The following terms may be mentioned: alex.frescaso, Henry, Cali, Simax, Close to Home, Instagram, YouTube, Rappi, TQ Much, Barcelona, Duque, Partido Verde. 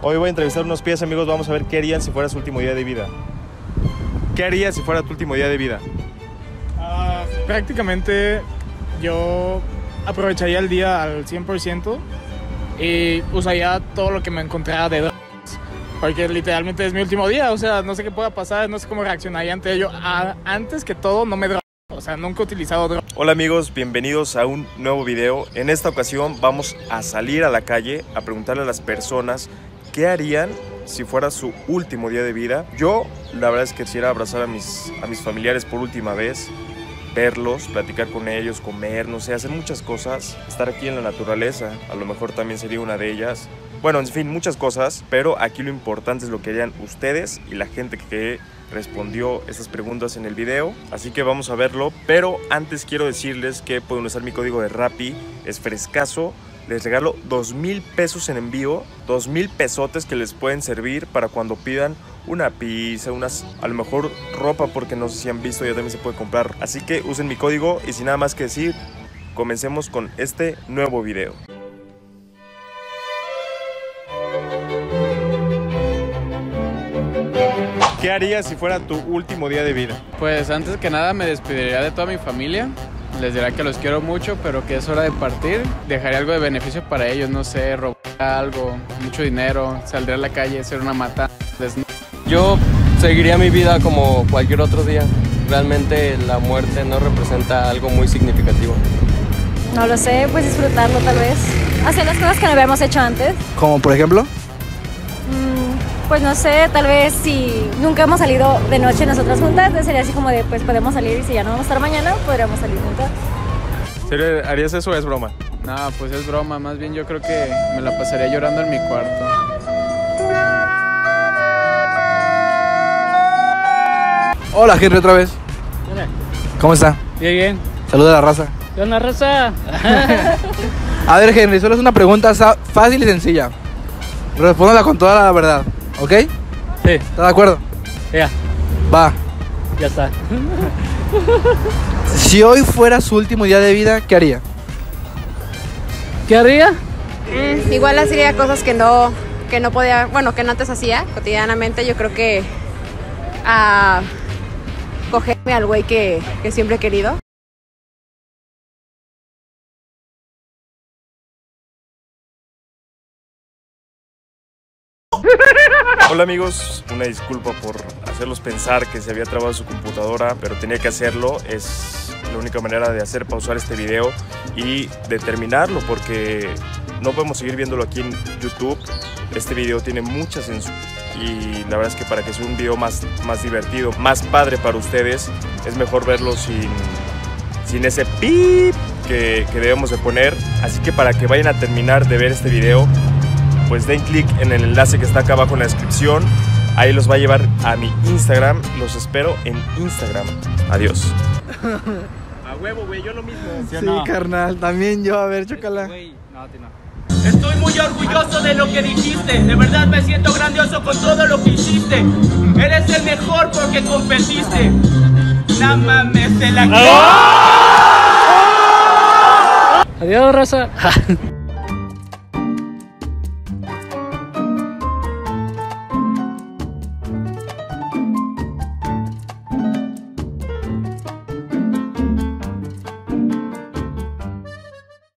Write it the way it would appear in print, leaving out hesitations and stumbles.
Hoy voy a entrevistar unos pies, amigos. Vamos a ver qué harían si fuera su último día de vida. ¿Qué harías si fuera tu último día de vida? Prácticamente yo aprovecharía el día al 100% y usaría todo lo que me encontrara de drogas. Porque literalmente es mi último día, o sea, no sé qué pueda pasar, no sé cómo reaccionaría ante ello. Antes que todo, no me drogo. O sea, nunca he utilizado drogas. Hola amigos, bienvenidos a un nuevo video. En esta ocasión vamos a salir a la calle a preguntarle a las personas qué harían si fuera su último día de vida. Yo, la verdad es que quisiera abrazar a mis familiares por última vez, verlos, platicar con ellos, comer, no sé, hacer muchas cosas, estar aquí en la naturaleza, a lo mejor también sería una de ellas. Bueno, en fin, muchas cosas, pero aquí lo importante es lo que harían ustedes y la gente que respondió estas preguntas en el video, así que vamos a verlo. Pero antes quiero decirles que pueden usar mi código de Rappi, es frescaso. Les regalo 2,000 pesos en envío, 2,000 pesotes que les pueden servir para cuando pidan una pizza, a lo mejor ropa, porque no sé si han visto, ya también se puede comprar. Así que usen mi código y sin nada más que decir, comencemos con este nuevo video. ¿Qué harías si fuera tu último día de vida? Pues antes que nada me despediría de toda mi familia. Les dirá que los quiero mucho, pero que es hora de partir. Dejaré algo de beneficio para ellos, no sé, robar algo, mucho dinero, saldré a la calle, hacer una mata. Yo seguiría mi vida como cualquier otro día. Realmente la muerte no representa algo muy significativo. No lo sé, pues disfrutarlo tal vez. Hacer las cosas que no habíamos hecho antes. ¿Como por ejemplo? Pues no sé, tal vez si nunca hemos salido de noche nosotras juntas, sería así como de, pues podemos salir y si ya no vamos a estar mañana, podríamos salir juntas. ¿Serio, harías eso o es broma? No, pues es broma, más bien yo creo que me la pasaría llorando en mi cuarto. Hola Henry, otra vez. Hola. ¿Cómo está? Bien, bien. Saluda a la raza. ¿Qué onda, raza? A ver Henry, solo es una pregunta fácil y sencilla. Respóndela con toda la verdad. ¿Ok? Sí. ¿Estás de acuerdo? Ya. Va. Ya está. Si hoy fuera su último día de vida, ¿qué haría? ¿Qué haría? Igual haría cosas que no podía, bueno, que no antes hacía cotidianamente. Yo creo que cogerme al güey que siempre he querido. Hola amigos, una disculpa por hacerlos pensar que se había trabado su computadora, pero tenía que hacerlo. Es la única manera de hacer pausar este video y de terminarlo, porque no podemos seguir viéndolo aquí en YouTube. Este video tiene mucha censura y la verdad es que para que sea un video más divertido, más padre para ustedes, es mejor verlo sin ese pip que debemos de poner. Así que para que vayan a terminar de ver este video, pues den clic en el enlace que está acá abajo en la descripción. Ahí los va a llevar a mi Instagram. Los espero en Instagram. Adiós. A huevo, güey, yo lo mismo. Sí, no, carnal, también yo. A ver, chócala. Güey, no, no. Estoy muy orgulloso de lo que dijiste. De verdad me siento grandioso con todo lo que hiciste. Eres el mejor porque competiste. No mames, te la... ¡Oh! ¡Oh! Adiós, raza.